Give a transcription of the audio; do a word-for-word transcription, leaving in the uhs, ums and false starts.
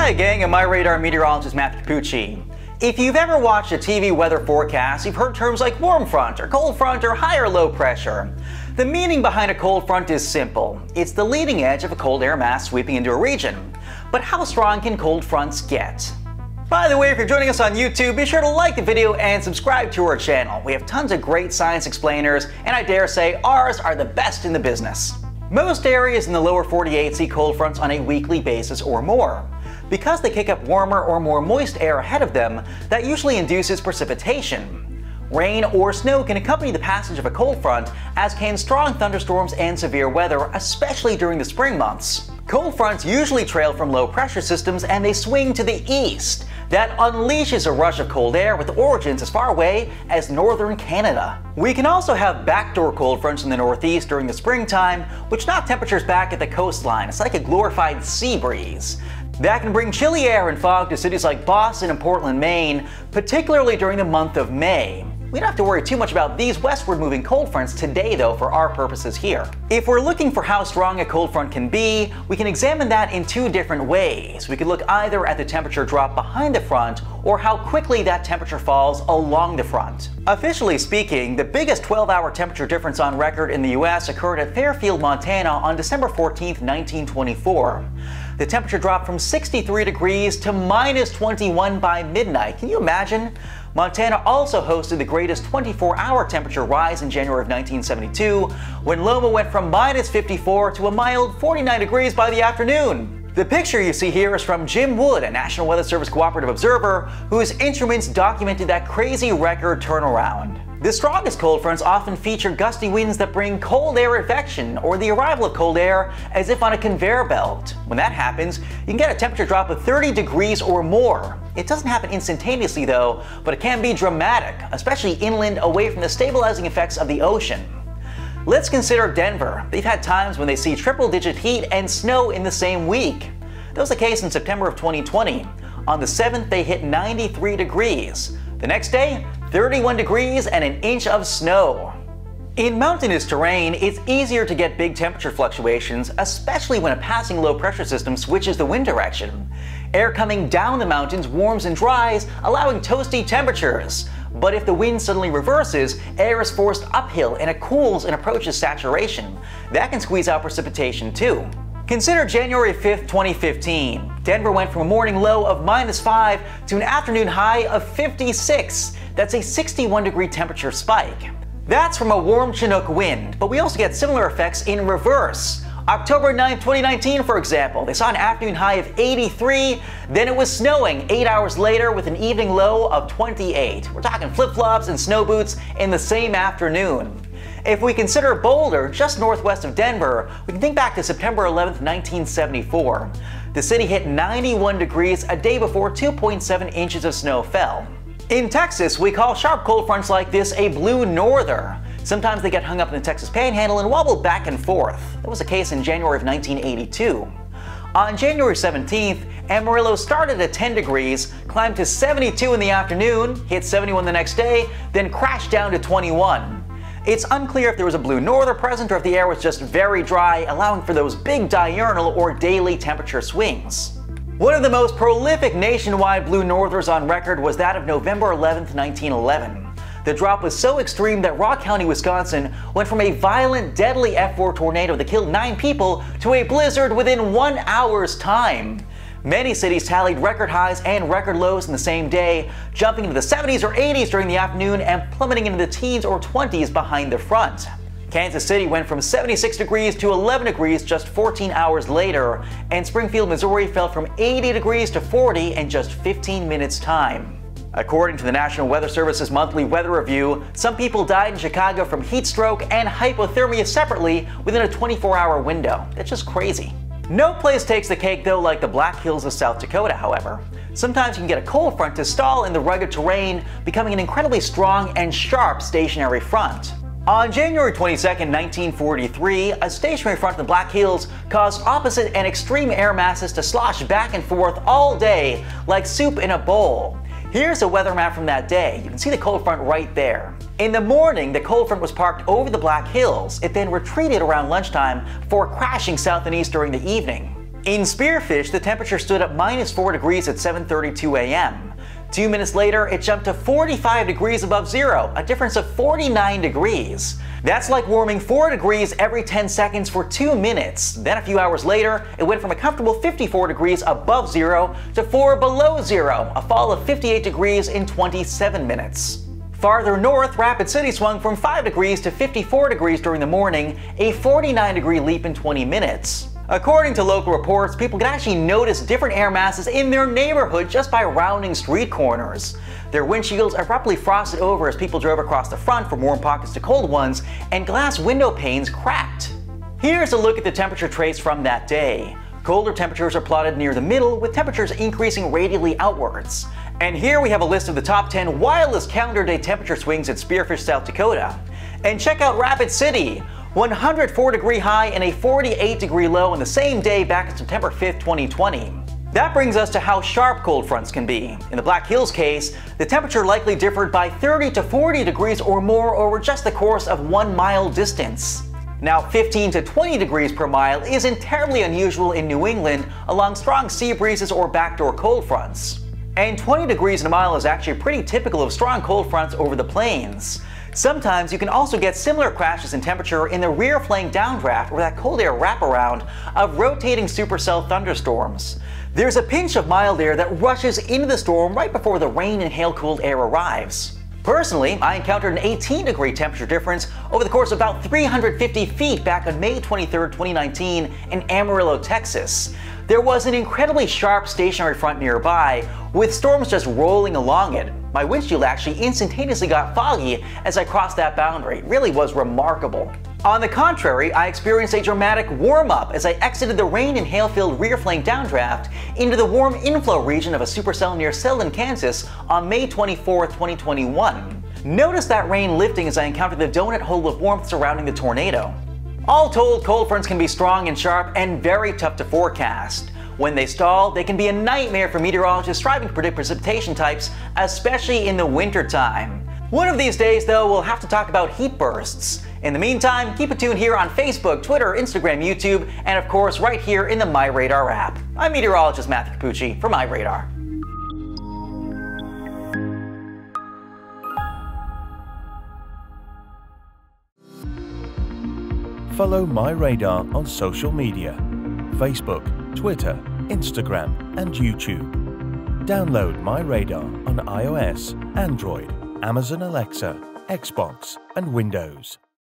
Hi gang, I'm MyRadar meteorologist Matthew Cappucci. If you've ever watched a T V weather forecast, you've heard terms like warm front or cold front or high or low pressure. The meaning behind a cold front is simple. It's the leading edge of a cold air mass sweeping into a region. But how strong can cold fronts get? By the way, if you're joining us on YouTube, be sure to like the video and subscribe to our channel. We have tons of great science explainers, and I dare say ours are the best in the business. Most areas in the lower forty-eight see cold fronts on a weekly basis or more. Because they kick up warmer or more moist air ahead of them, that usually induces precipitation. Rain or snow can accompany the passage of a cold front, as can strong thunderstorms and severe weather, especially during the spring months. Cold fronts usually trail from low pressure systems and they swing to the east. That unleashes a rush of cold air with origins as far away as northern Canada. We can also have backdoor cold fronts in the northeast during the springtime, which knock temperatures back at the coastline. It's like a glorified sea breeze. That can bring chilly air and fog to cities like Boston and Portland, Maine, particularly during the month of May. We don't have to worry too much about these westward-moving cold fronts today, though, for our purposes here. If we're looking for how strong a cold front can be, we can examine that in two different ways. We could look either at the temperature drop behind the front or how quickly that temperature falls along the front. Officially speaking, the biggest twelve-hour temperature difference on record in the U S occurred at Fairfield, Montana on December fourteenth, nineteen twenty-four. The temperature dropped from sixty-three degrees to minus twenty-one by midnight. Can you imagine? Montana also hosted the greatest twenty-four-hour temperature rise in January of nineteen seventy-two, when Loma went from minus fifty-four to a mild forty-nine degrees by the afternoon. The picture you see here is from Jim Wood, a National Weather Service cooperative observer, whose instruments documented that crazy record turnaround. The strongest cold fronts often feature gusty winds that bring cold air advection, or the arrival of cold air as if on a conveyor belt. When that happens, you can get a temperature drop of thirty degrees or more. It doesn't happen instantaneously though, but it can be dramatic, especially inland away from the stabilizing effects of the ocean. Let's consider Denver. They've had times when they see triple-digit heat and snow in the same week. That was the case in September of twenty twenty. On the seventh, they hit ninety-three degrees. The next day, thirty-one degrees and an inch of snow. In mountainous terrain, it's easier to get big temperature fluctuations, especially when a passing low pressure system switches the wind direction. Air coming down the mountains warms and dries, allowing toasty temperatures. But if the wind suddenly reverses, air is forced uphill and it cools and approaches saturation. That can squeeze out precipitation too. Consider January fifth, twenty fifteen. Denver went from a morning low of minus five to an afternoon high of fifty-six. That's a sixty-one degree temperature spike. That's from a warm Chinook wind, but we also get similar effects in reverse. October ninth, twenty nineteen, for example, they saw an afternoon high of eighty-three, then it was snowing eight hours later with an evening low of twenty-eight. We're talking flip-flops and snow boots in the same afternoon. If we consider Boulder, just northwest of Denver, we can think back to September eleventh, nineteen seventy-four. The city hit ninety-one degrees a day before two point seven inches of snow fell. In Texas, we call sharp cold fronts like this a blue norther. Sometimes they get hung up in the Texas Panhandle and wobble back and forth. That was the case in January of nineteen eighty-two. On January seventeenth, Amarillo started at ten degrees, climbed to seventy-two in the afternoon, hit seventy-one the next day, then crashed down to twenty-one. It's unclear if there was a blue norther present or if the air was just very dry, allowing for those big diurnal or daily temperature swings. One of the most prolific nationwide blue northers on record was that of November eleventh, nineteen eleven. The drop was so extreme that Rock County, Wisconsin went from a violent, deadly F four tornado that killed nine people to a blizzard within one hour's time. Many cities tallied record highs and record lows in the same day, jumping into the seventies or eighties during the afternoon and plummeting into the teens or twenties behind the front. Kansas City went from seventy-six degrees to eleven degrees just fourteen hours later, and Springfield, Missouri fell from eighty degrees to forty in just fifteen minutes' time. According to the National Weather Service's monthly weather review, some people died in Chicago from heat stroke and hypothermia separately within a twenty-four hour window. That's just crazy. No place takes the cake though like the Black Hills of South Dakota, however. Sometimes you can get a cold front to stall in the rugged terrain, becoming an incredibly strong and sharp stationary front. On January twenty-second, nineteen forty-three, a stationary front in the Black Hills caused opposite and extreme air masses to slosh back and forth all day like soup in a bowl. Here's a weather map from that day. You can see the cold front right there. In the morning, the cold front was parked over the Black Hills. It then retreated around lunchtime before crashing south and east during the evening. In Spearfish, the temperature stood at minus four degrees at seven thirty-two a m Two minutes later, it jumped to forty-five degrees above zero, a difference of forty-nine degrees. That's like warming four degrees every ten seconds for two minutes. Then a few hours later, it went from a comfortable fifty-four degrees above zero to four below zero, a fall of fifty-eight degrees in twenty-seven minutes. Farther north, Rapid City swung from five degrees to fifty-four degrees during the morning, a forty-nine degree leap in twenty minutes. According to local reports, people can actually notice different air masses in their neighborhood just by rounding street corners. Their windshields abruptly frosted over as people drove across the front from warm pockets to cold ones, and glass window panes cracked. Here's a look at the temperature trace from that day. Colder temperatures are plotted near the middle, with temperatures increasing radially outwards. And here we have a list of the top ten wildest calendar day temperature swings at Spearfish, South Dakota. And check out Rapid City! one hundred four degree high and a forty-eight degree low on the same day back on September fifth, twenty twenty. That brings us to how sharp cold fronts can be. In the Black Hills case, the temperature likely differed by thirty to forty degrees or more over just the course of one mile distance. Now, fifteen to twenty degrees per mile isn't terribly unusual in New England along strong sea breezes or backdoor cold fronts. And twenty degrees in a mile is actually pretty typical of strong cold fronts over the plains. Sometimes you can also get similar crashes in temperature in the rear flank downdraft or that cold air wraparound of rotating supercell thunderstorms. There's a pinch of mild air that rushes into the storm right before the rain and hail-cooled air arrives. Personally, I encountered an eighteen degree temperature difference over the course of about three hundred fifty feet back on May twenty-third, twenty nineteen in Amarillo, Texas. There was an incredibly sharp stationary front nearby, with storms just rolling along it. My windshield actually instantaneously got foggy as I crossed that boundary. It really was remarkable. On the contrary, I experienced a dramatic warm-up as I exited the rain and hail-filled rear flank downdraft into the warm inflow region of a supercell near Selden, Kansas on May twenty-fourth, twenty twenty-one. Notice that rain lifting as I encountered the donut hole of warmth surrounding the tornado. All told, cold fronts can be strong and sharp and very tough to forecast. When they stall, they can be a nightmare for meteorologists striving to predict precipitation types, especially in the wintertime. One of these days, though, we'll have to talk about heat bursts. In the meantime, keep it tuned here on Facebook, Twitter, Instagram, YouTube, and of course, right here in the MyRadar app. I'm meteorologist Matthew Cappucci for MyRadar. Follow MyRadar on social media, Facebook, Twitter, Instagram, and YouTube. Download MyRadar on iOS, Android, Amazon Alexa, Xbox, and Windows.